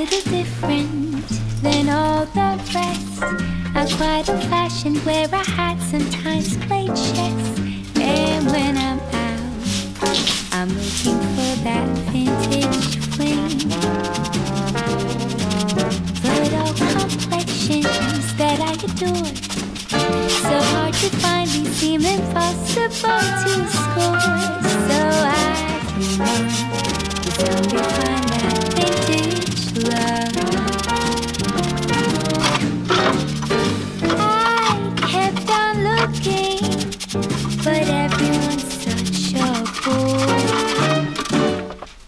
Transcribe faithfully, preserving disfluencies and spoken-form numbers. little different than all the rest. I'm quite old-fashioned, where I had sometimes played chess. And when I'm out, I'm looking for that vintage fling. But all complexions that I adore, so hard to find, they seem impossible to score. So I dream on, it's only fine.